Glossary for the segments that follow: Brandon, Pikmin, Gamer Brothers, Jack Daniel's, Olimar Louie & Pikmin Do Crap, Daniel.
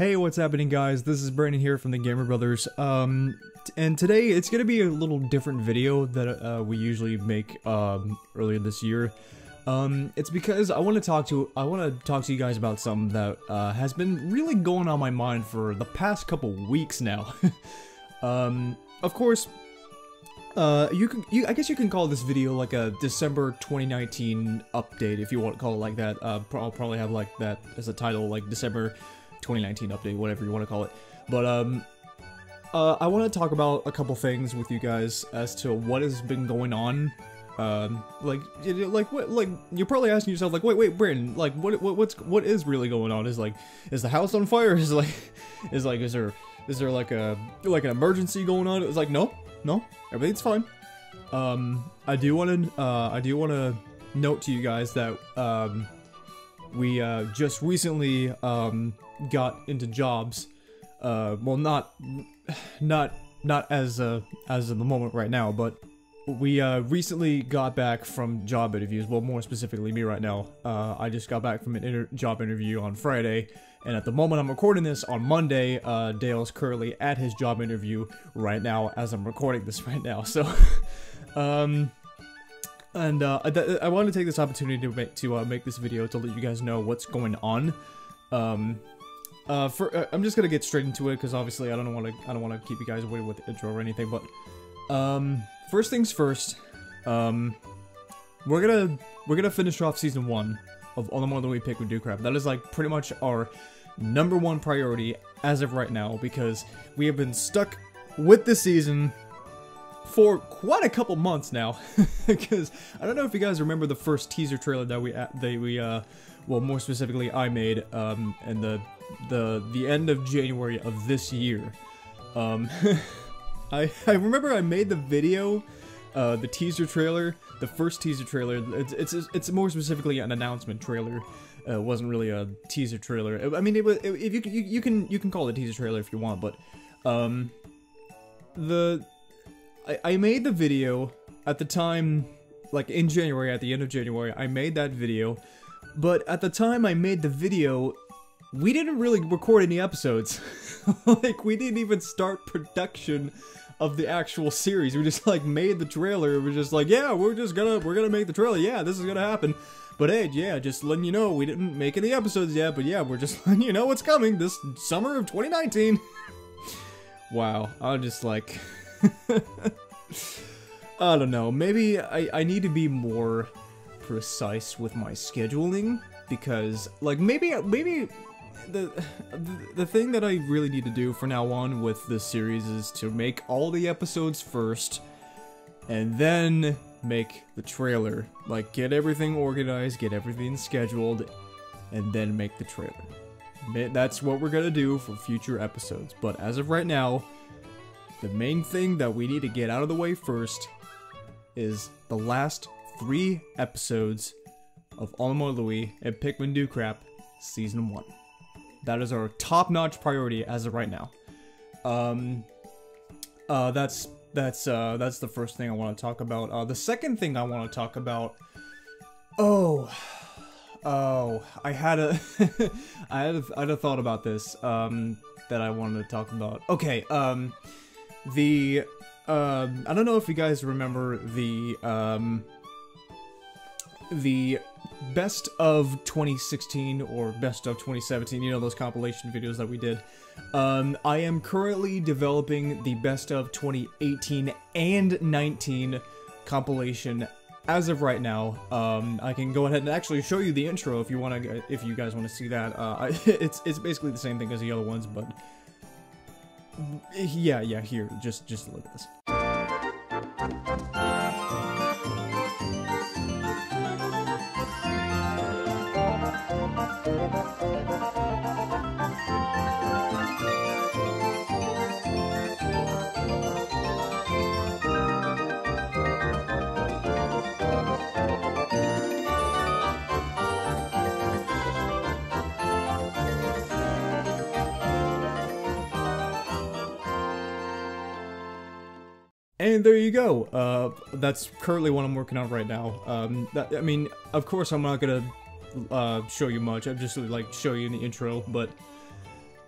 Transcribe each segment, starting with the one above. Hey, what's happening guys? This is Brandon here from the Gamer Brothers, and today it's gonna be a little different video that we usually make earlier this year. It's because I want to talk to you guys about something that has been really going on my mind for the past couple weeks now. Of course, I guess you can call this video like a December 2019 update if you want to call it like that. I'll probably have like that as a title, like December 2019 update, whatever you want to call it. But I want to talk about a couple things with you guys as to what has been going on. Like you're probably asking yourself, like, wait, Brandon, like, what is really going on? Is the house on fire? Is there like an emergency going on? It's like, no, everything's fine. I do want to note to you guys that we just recently got into jobs. Well, not as in the moment right now, but we recently got back from job interviews. Well, more specifically me right now. I just got back from an job interview on Friday, and at the moment I'm recording this on Monday. Dale's currently at his job interview right now as I'm recording this right now. So, I wanted to take this opportunity to make this video to let you guys know what's going on. I'm just gonna get straight into it because obviously I don't want to keep you guys away with the intro or anything. But first things first, we're gonna finish off season 1 of Olimar Louie & Pikmin Do Crap. That is like pretty much our number one priority as of right now because we have been stuck with this season for quite a couple months now, because I don't know if you guys remember the first teaser trailer that well, more specifically, I made, and the end of January of this year. I remember I made the video, the teaser trailer, the first teaser trailer. It's more specifically an announcement trailer. It wasn't really a teaser trailer. I mean, it was. If you can call it a teaser trailer if you want, but I made the video at the time, like in January, at the end of January, I made that video, but at the time I made the video, we didn't really record any episodes. Like, we didn't even start production of the actual series. We just like made the trailer. It was just like, yeah, we're gonna make the trailer. Yeah, this is gonna happen. But hey, yeah, just letting you know, we didn't make any episodes yet, but yeah, we're just letting you know what's coming this summer of 2019. Wow, I'm just like... I don't know, maybe I need to be more precise with my scheduling, because like maybe the thing that I really need to do from now on with this series is to make all the episodes first and then make the trailer. Like, get everything organized, get everything scheduled, and then make the trailer. That's what we're gonna do for future episodes, but as of right now, the main thing that we need to get out of the way first is the last 3 episodes of Olimar Louie and Pikmin Do Crap Season 1. That is our top-notch priority as of right now. That's the first thing I want to talk about. The second thing I want to talk about... Oh, I had a thought about this, that I wanted to talk about. Okay, I don't know if you guys remember the best of 2016 or best of 2017, you know, those compilation videos that we did. I am currently developing the best of 2018 and 19 compilation as of right now. I can go ahead and actually show you the intro if you guys want to see that. It's basically the same thing as the other ones, but yeah, here, just look at this. And there you go. That's currently what I'm working on right now. I mean, of course, I'm not gonna show you much. I'm just like show you in the intro, but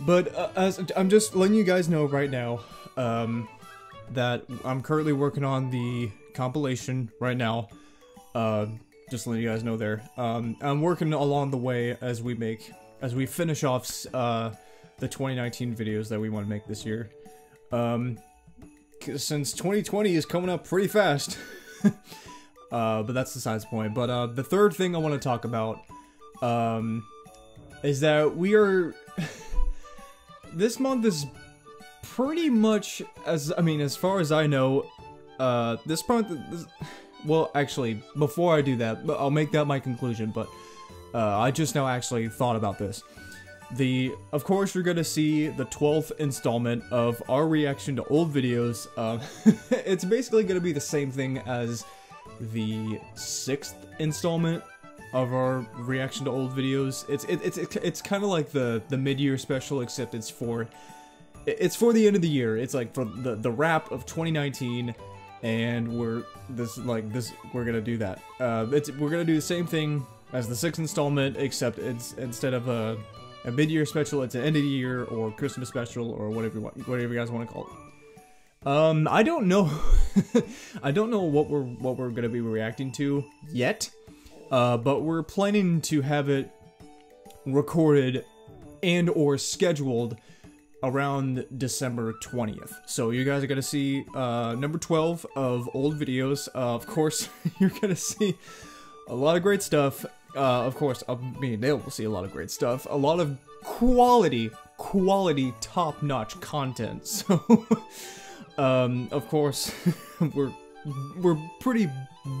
But I'm just letting you guys know right now that I'm currently working on the compilation right now. Just letting you guys know there. I'm working along the way as we finish off the 2019 videos that we want to make this year. Since 2020 is coming up pretty fast. But that's besides the point. But the third thing I want to talk about is that we are... This month is pretty much, as far as I know, this month... Well, actually, before I do that, I'll make that my conclusion, but I just now actually thought about this. Of course, you're gonna see the 12th installment of our reaction to old videos. It's basically gonna be the same thing as the 6th installment of our reaction to old videos. It's kind of like the mid-year special, except it's for the end of the year. It's like for the wrap of 2019. And we're gonna do that. We're gonna do the same thing as the 6th installment, except it's instead of a mid-year special, it's an end of the year or Christmas special or whatever you guys want to call it. I don't know. I don't know what we're gonna be reacting to yet. But we're planning to have it recorded and or scheduled around December 20th. So you guys are gonna see number 12 of old videos. Of course, you're gonna see a lot of great stuff. Of course, they will see a lot of great stuff. A lot of quality, top-notch content. So, of course, we're pretty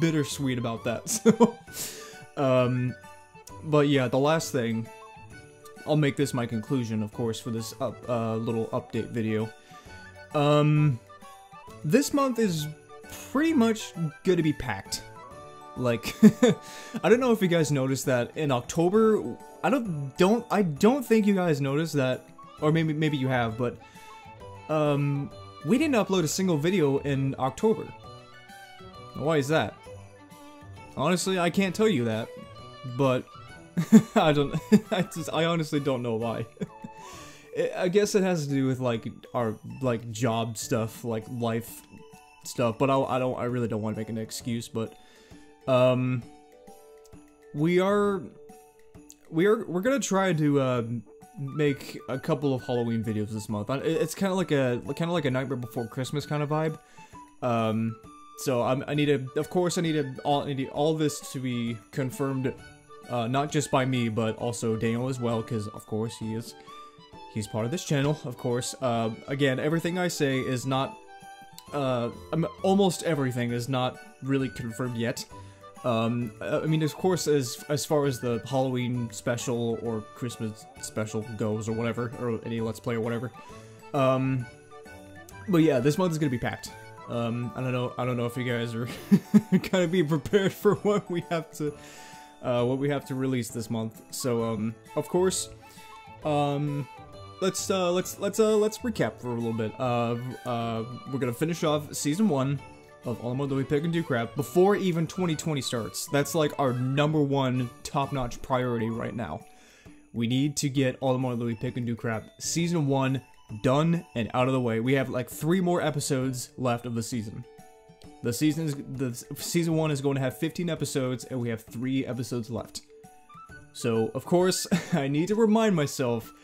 bittersweet about that. So, but yeah, the last thing. I'll make this my conclusion, of course, for this little update video. This month is pretty much gonna be packed. Like, I don't know if you guys noticed that in October. I don't think you guys noticed that, or maybe you have, but we didn't upload a single video in October. Why is that? Honestly, I can't tell you that, but. I honestly don't know why. I guess it has to do with like our job stuff, like life stuff, but I really don't want to make an excuse, but we're going to try to make a couple of Halloween videos this month. It's kind of like a Nightmare Before Christmas kind of vibe. So I need all this to be confirmed. Not just by me, but also Daniel as well, because of course he's part of this channel, of course. Again, everything I say is not, almost everything is not really confirmed yet. Of course, as far as the Halloween special or Christmas special goes or whatever, or any Let's Play or whatever. But yeah, this month is gonna be packed. I don't know if you guys are gonna be prepared for what we have to... what we have to release this month. So, of course, let's recap for a little bit. We're gonna finish off Season 1 of Olimar Louie & Pikmin Do Crap before even 2020 starts. That's like our number one top-notch priority right now. We need to get Olimar Louie & Pikmin Do Crap Season 1 done and out of the way. We have like 3 more episodes left of the season. Season 1 is going to have 15 episodes, and we have 3 episodes left. So, of course, I need to remind myself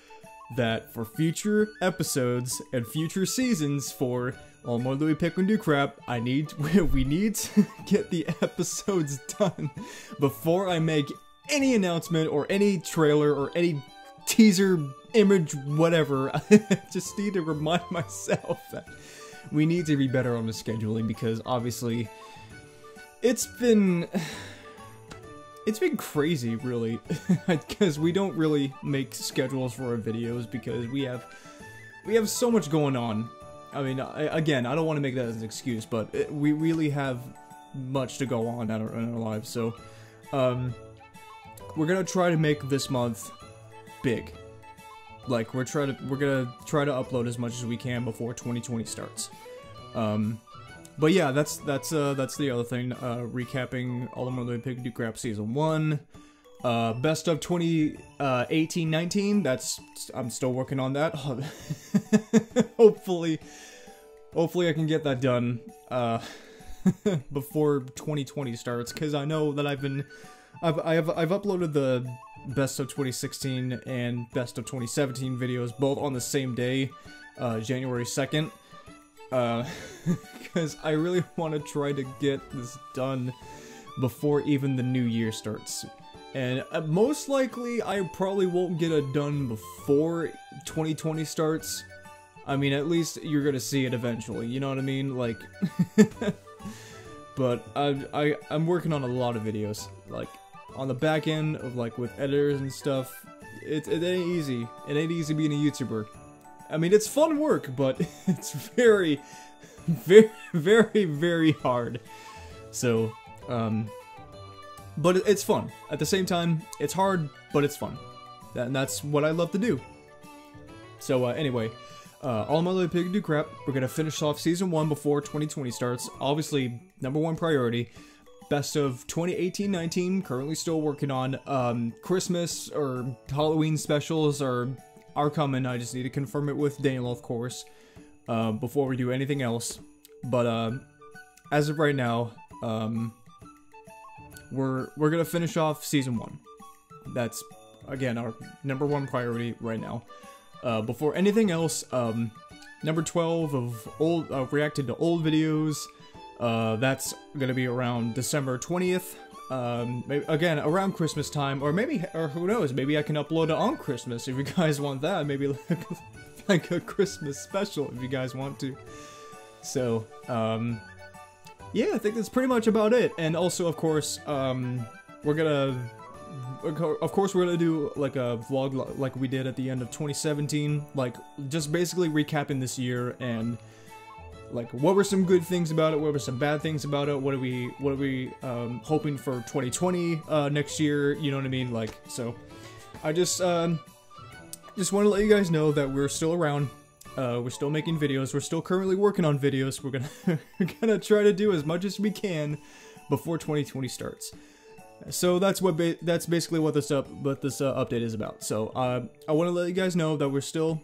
that for future episodes and future seasons for Olimar Louie & Pikmin Do Crap, we need to get the episodes done before I make any announcement or any trailer or any teaser, image, whatever. I just need to remind myself that... We need to be better on the scheduling because obviously it's been crazy really because we don't really make schedules for our videos because we have so much going on. Again, I don't want to make that as an excuse, but we really have much to go on in our lives. So we're gonna try to make this month big. Like we're gonna try to upload as much as we can before 2020 starts. But yeah, that's the other thing. Recapping Olimar Louie & Pikmin Do Crap Season 1. Best of 2018-19, that's, I'm still working on that. Hopefully I can get that done before 2020 starts, because I know that I've uploaded the best of 2016 and best of 2017 videos both on the same day, January 2nd, because I really want to try to get this done before even the new year starts. And most likely, I probably won't get it done before 2020 starts. I mean, at least you're gonna see it eventually, you know what I mean? Like, but I'm working on a lot of videos, like, on the back end of, like, with editors and stuff. It ain't easy. It ain't easy being a YouTuber. I mean, it's fun work, but it's very, very, very, very hard. So, but it's fun. At the same time, it's hard, but it's fun. And that's what I love to do. So, anyway. Olimar Louie & Pikmin Do Crap. We're gonna finish off Season 1 before 2020 starts. Obviously, #1 priority. Best of 2018-19, currently still working on. Christmas or Halloween specials are coming. I just need to confirm it with Daniel, of course, before we do anything else. But, as of right now, we're gonna finish off Season 1. That's, again, our #1 priority right now. Before anything else, number 12 of old reacted to old videos. That's gonna be around December 20th. Maybe, again, around Christmas time, or maybe, or who knows? Maybe I can upload it on Christmas if you guys want that. Maybe like a Christmas special if you guys want to. So, yeah, I think that's pretty much about it. And also, of course, we're gonna do like a vlog like we did at the end of 2017, like just basically recapping this year and like what were some good things about it, what were some bad things about it, what are we hoping for 2020 next year, you know what I mean? Like, so I just want to let you guys know that we're still around. We're still making videos. We're still currently working on videos. We're gonna try to do as much as we can before 2020 starts. So that's basically what this update is about. So I want to let you guys know that we're still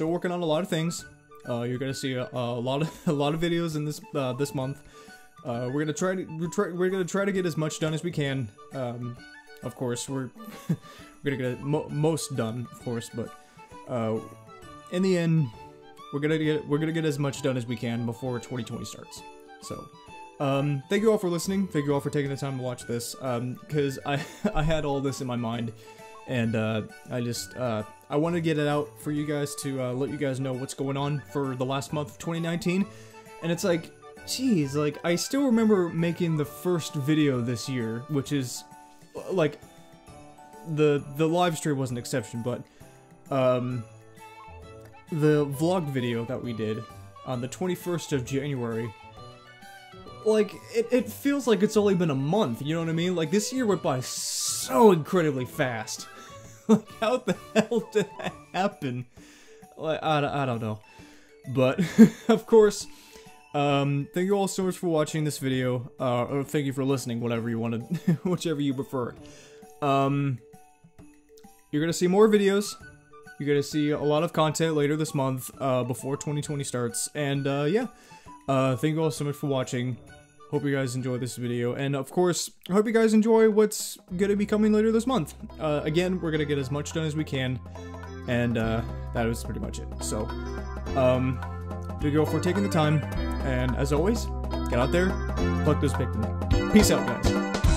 working on a lot of things. You're gonna see a lot of videos in this this month. We're gonna try to get as much done as we can. Of course, we're gonna get most done, of course, but. In the end, we're gonna get as much done as we can before 2020 starts. So, thank you all for listening. Thank you all for taking the time to watch this. Because I had all this in my mind, and I wanted to get it out for you guys to let you guys know what's going on for the last month of 2019. And it's like, geez, like I still remember making the first video this year, which is like the live stream was an exception, but the vlog video that we did on the 21st of January, like, it feels like it's only been a month, you know what I mean? Like, this year went by so incredibly fast. Like, how the hell did that happen? Like, I don't know. But, of course, thank you all so much for watching this video, or thank you for listening, whatever you want to, whichever you prefer. You're gonna see more videos. You're going to see a lot of content later this month, before 2020 starts, and, yeah, thank you all so much for watching. Hope you guys enjoy this video, and, of course, I hope you guys enjoy what's going to be coming later this month. Again, we're going to get as much done as we can, and, that was pretty much it. So, thank you all for taking the time, and, as always, get out there, pluck those Pikmin. Peace out, guys.